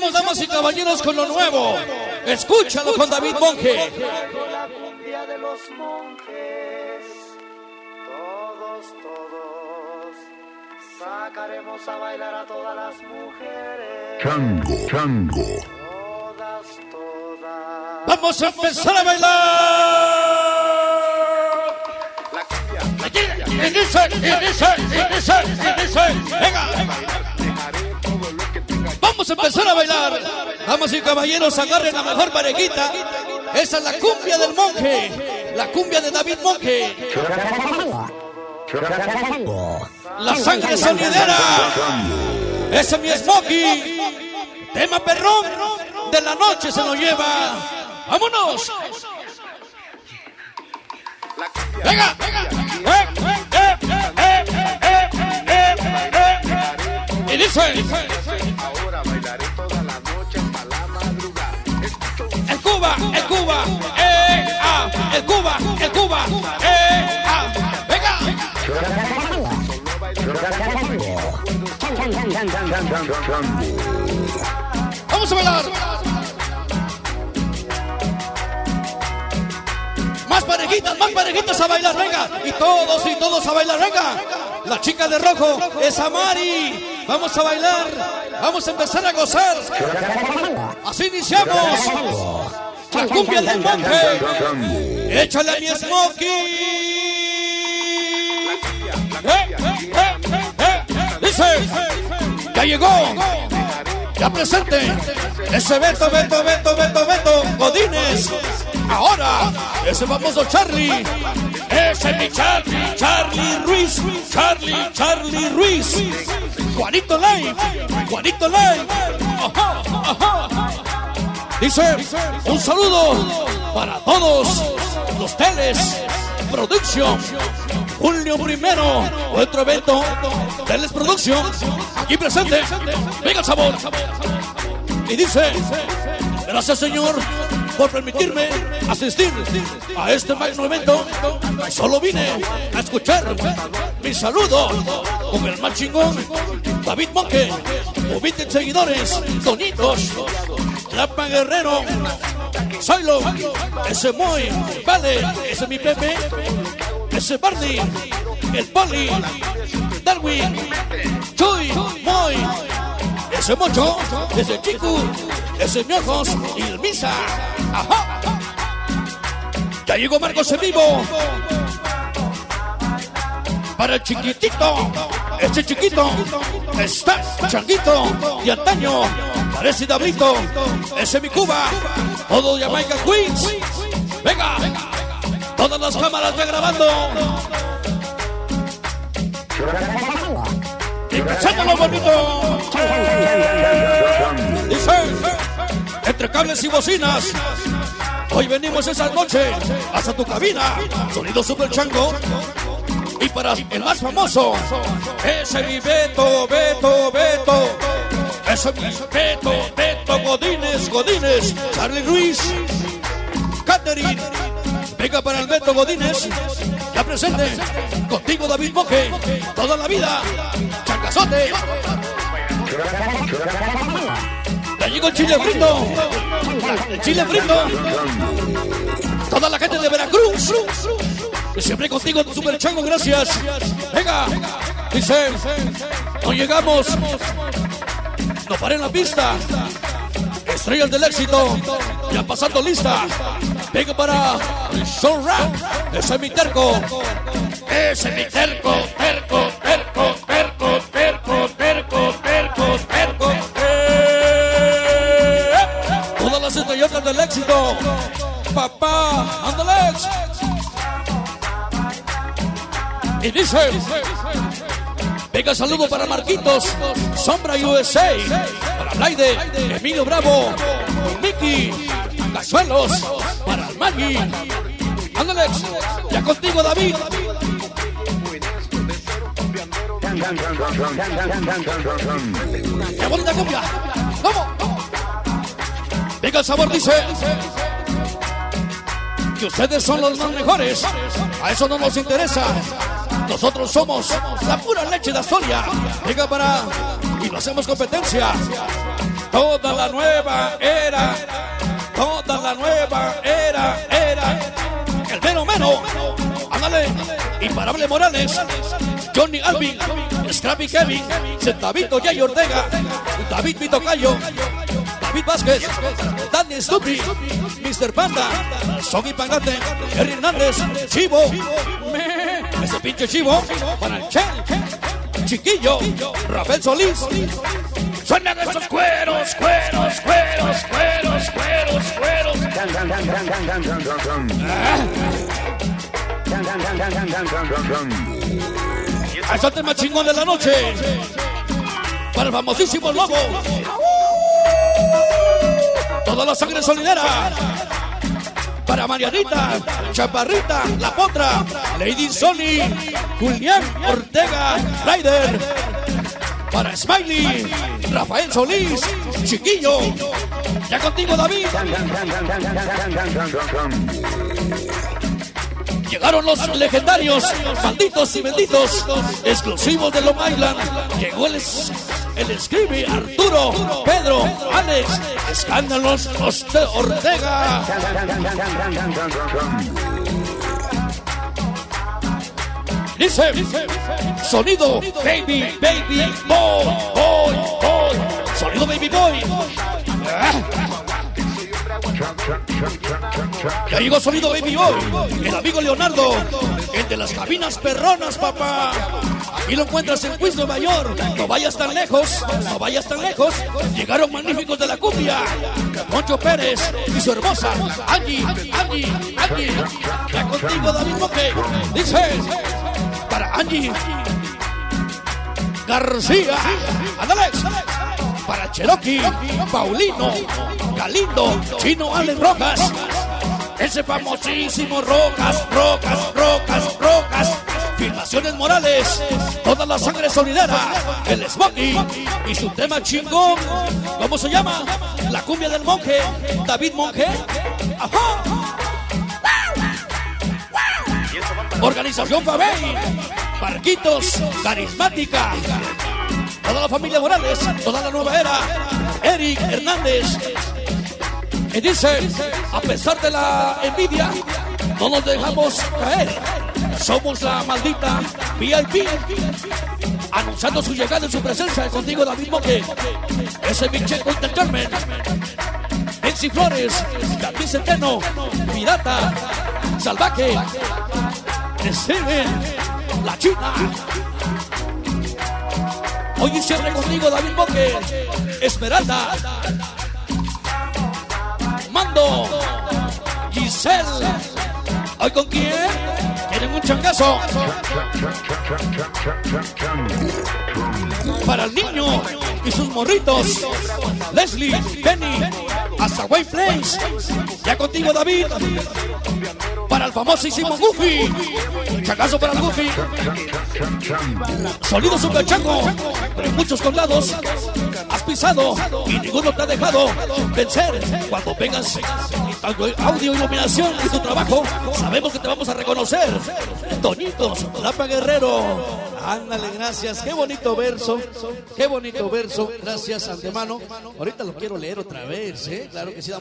Damas y caballeros, con lo nuevo. Escúchalo con David Monje. La cumbia de los monjes. Todos sacaremos a bailar a todas las mujeres. Chango, chango. Todas. Vamos a empezar a bailar. La cumbia. La cumbia. Venga. Vamos a empezar a bailar. Damas y caballeros, agarren la mejor parejita. Esa es la cumbia del monje, la cumbia de David Monje. La sangre sonidera. Ese es mi Smokey. Tema perrón de la noche se lo lleva. ¡Vámonos! ¡Venga! ¡Y dice! El Cuba, venga. Vamos a bailar. Más parejitas a bailar, venga. Y todos a bailar, venga. La chica de rojo es Amari. Vamos a bailar, vamos a empezar a gozar. Así iniciamos. La cumbia del monje. Échale a mi Smokey. Dice, ya llegó, ya presente. Ese Beto Godínez. Ahora, ese famoso Charlie. Ese es mi Charlie Ruiz. Juanito Ley. Dice, un saludo para todos los Teles Producción. Julio primero, otro evento, Teles Producción, aquí presente. Venga el sabor. Y dice, gracias Señor por permitirme asistir a este magno evento. Solo vine a escuchar mi saludo con el más chingón, David Boque, Mobiten seguidores, Tonitos, Lapa Guerrero, Soylo, ese Moy, Vale, ese mi Pepe, ese Barney, el Poli, Darwin, Chuy, Moy, ese Mocho, ese Chico, ese Miojos y el Misa. Ajá. Ya llegó Marcos en vivo. Para el chiquitito, este chiquito, está changuito y antaño, parece Dabrito, ese mi Cuba, todo Jamaica Queens, venga, todas las cámaras van grabando. Y pensándolo bonito, dice, entre cables y bocinas, hoy venimos esa noche, hasta tu cabina, sonido super chango. Y para el más famoso, ese mi Beto. Ese mi Beto Godínez. Charlie Ruiz, Catherine. Venga para el Beto Godínez. Ya presente. Contigo David Boque. Toda la vida. Chancazote. Ya llegó el chile frito. Toda la gente de Veracruz. Siempre contigo, Super Chango, gracias. Venga, dice, no llegamos, no paré en la pista. Estrellas del éxito, ya pasando lista. Venga para Sombra, ese es mi terco. Todas las estrellas del éxito, papá, Andalex. Y dice, venga saludo para Marquitos, Sombra USA, para Blaide, Emilio Bravo, Mickey, Cazuelos, para Maggi, Alex, ya contigo David. ¡Qué bonita cumbia! ¡Vamos! Venga el sabor, dice, que ustedes son los más mejores, a eso no nos interesa. Nosotros somos la pura leche de Astoria. Venga para... Y no hacemos competencia. toda la nueva era, toda la nueva era, era. El mero mero, ándale, imparable Morales, Johnny Alvin, Scrappy Kevin, Sentavito, Yay Ortega, David Vito Cayo, Pete Vázquez, Danny Stubby, Mr. Panda, Soby Pangate, Eric Hernández, Chivo, ese pinche Chivo, para el Chiquillo, Rafael Solís. Suenan estos cueros, cueros, cueros, cueros, cueros, cueros. Hasta el más chingón de la noche, para el famosísimo Lobo. Toda la sangre solidera para Marianita, Chaparrita, La Potra, Lady Sony, Julián Ortega, Ryder, para Smiley, Rafael Solís, Chiquillo, ya contigo David. Llegaron los legendarios, malditos y benditos, exclusivos de Long Island. Llegó el Screamy, Arturo, Pedro, Alex, Escándalos, los de Ortega. Dice, sonido, baby, baby, boy, boy, boy, sonido baby boy. Ya llegó sonido baby boy, el amigo Leonardo, el de las cabinas perronas, papá. Y lo encuentras en Queens, Nueva York. No vayas tan lejos, no vayas tan lejos. Llegaron magníficos de la cumbia, Moncho Pérez y su hermosa Angie, Angie, Angie. Ya contigo David Boque. Dices, para Angie García, Andalex, para Cherokee, Paulino, Galindo, Chino Allen Rojas, ese famosísimo Rojas, Rojas, Rojas, Rojas, Filmaciones Morales, toda la sangre solidera, el Smokey y su tema chingón, ¿cómo se llama? La cumbia del monje, David Monje, ajá. Organización Fabey, Marquitos, Carismática, toda la familia Morales, toda la nueva era, Eric Hernández. Y dice, a pesar de la envidia, no nos dejamos caer. Somos la maldita VIP. Anunciando su llegada y su presencia, contigo David Boque. Ese Michel Conter Carmen, Nancy Flores, David Centeno, Pirata, Salvaje, Steven, La China. Hoy cierre contigo David Boque, Esmeralda, Mando, Giselle. ¿Hoy con quién? ¿Quieren un changazo? Para el niño y sus morritos, Leslie, Benny, hasta White Place. Ya contigo David. Para el famosísimo Goofy, changazo para el Goofy. Sonido super chango, en muchos condados has pisado y ninguno te ha dejado vencer. Cuando vengas audio, iluminación y tu trabajo, sabemos que te vamos a reconocer. Toñitos, Lapa Guerrero. Ándale, gracias, qué bonito verso, gracias antemano. Ahorita lo quiero leer otra vez, ¿eh? Claro que sí.